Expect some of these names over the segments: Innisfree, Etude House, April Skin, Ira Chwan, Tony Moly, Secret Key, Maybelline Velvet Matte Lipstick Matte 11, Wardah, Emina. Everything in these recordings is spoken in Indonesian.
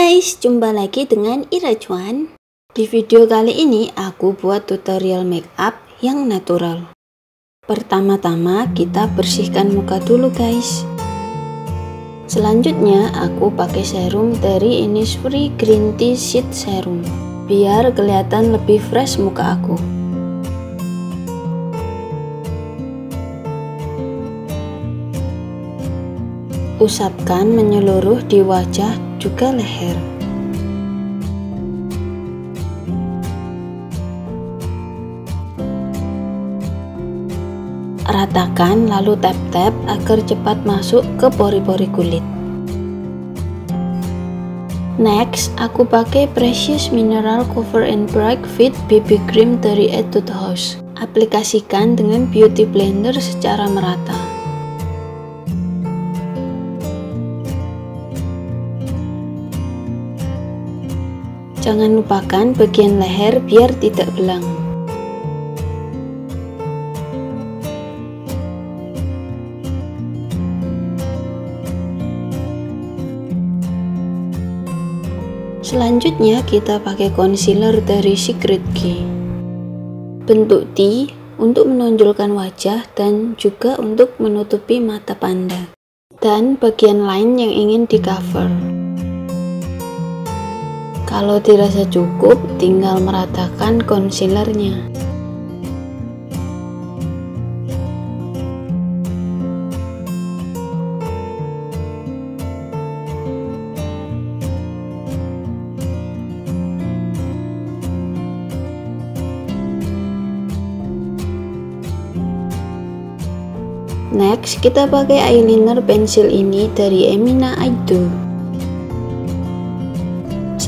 guys, jumpa lagi dengan Ira Chwan. Di video kali ini aku buat tutorial make up yang natural. Pertama-tama kita bersihkan muka dulu guys. Selanjutnya aku pakai serum dari Innisfree Green Tea Sheet Serum biar kelihatan lebih fresh muka aku. Usapkan menyeluruh di wajah juga leher. Ratakan lalu tap-tap agar cepat masuk ke pori-pori kulit. Next, aku pakai Precious Mineral Cover and Bright Fit BB Cream dari Etude House. Aplikasikan dengan beauty blender secara merata. Jangan lupakan bagian leher biar tidak belang. Selanjutnya kita pakai concealer dari Secret Key. Bentuk T untuk menonjolkan wajah dan juga untuk menutupi mata panda dan bagian lain yang ingin di cover. Kalau dirasa cukup, tinggal meratakan concealernya. Next, kita pakai eyeliner pensil ini dari Emina.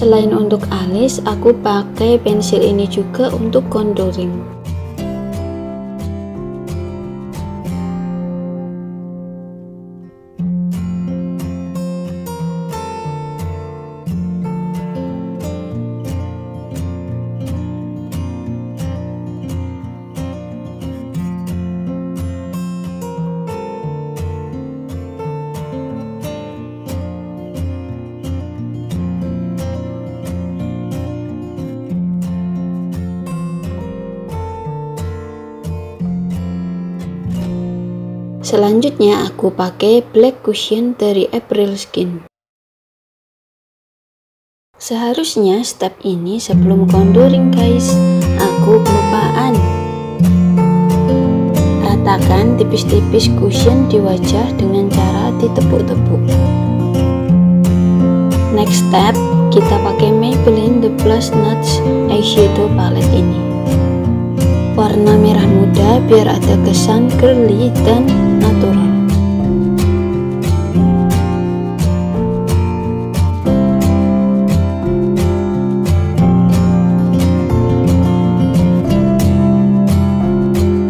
Selain untuk alis, aku pakai pensil ini juga untuk contouring. Selanjutnya aku pakai Black Cushion dari April Skin. Seharusnya step ini sebelum contouring guys, aku kelupaan. Ratakan tipis-tipis cushion di wajah dengan cara ditepuk-tepuk. Next step, kita pakai Maybelline The Blush Nuts Eyeshadow Palette ini. Warna merah muda biar ada kesan curly dan natural.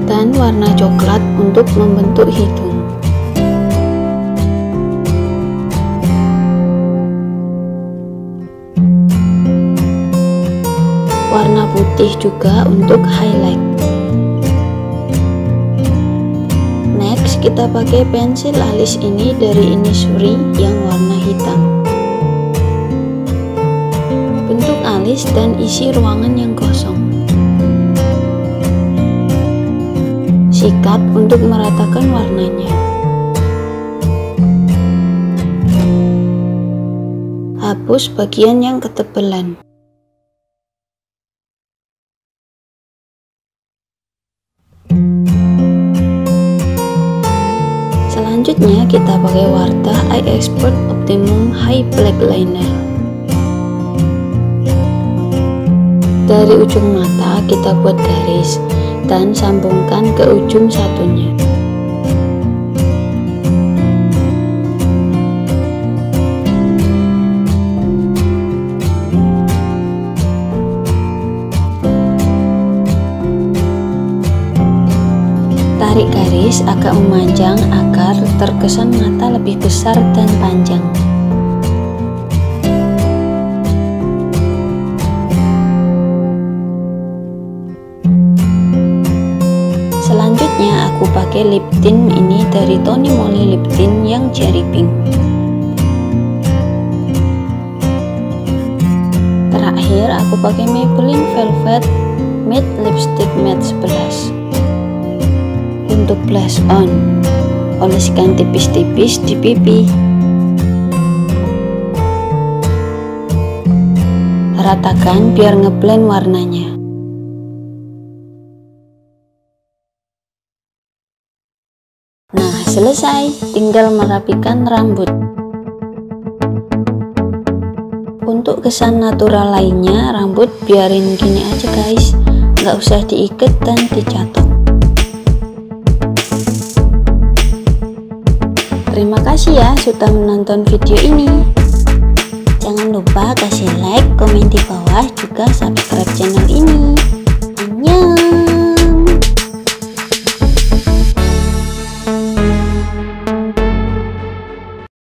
Dan warna coklat untuk membentuk hidung. Warna putih juga untuk highlight. Next, kita pakai pensil alis ini dari Innisfree yang warna hitam. Bentuk alis dan isi ruangan yang kosong. Sikat untuk meratakan warnanya. Hapus bagian yang ketebalan. Selanjutnya kita pakai Wardah Eye Expert Optimum High Black Liner. Dari ujung mata kita buat garis dan sambungkan ke ujung satunya. Tarik garis agak memanjang agar terkesan mata lebih besar dan panjang. Selanjutnya aku pakai lip tint ini dari Tony Moly lip tint yang cherry pink. powder aku pakai Maybelline Velvet Matte Lipstick Matte 11. Untuk blush on, oleskan tipis-tipis di pipi. Ratakan biar ngeblend warnanya. Nah, selesai, tinggal merapikan rambut. Untuk kesan natural lainnya, rambut biarin gini aja guys, nggak usah diikat dan dicatok. Terima kasih ya sudah menonton video ini. Jangan lupa kasih like, komen di bawah, juga subscribe channel ini.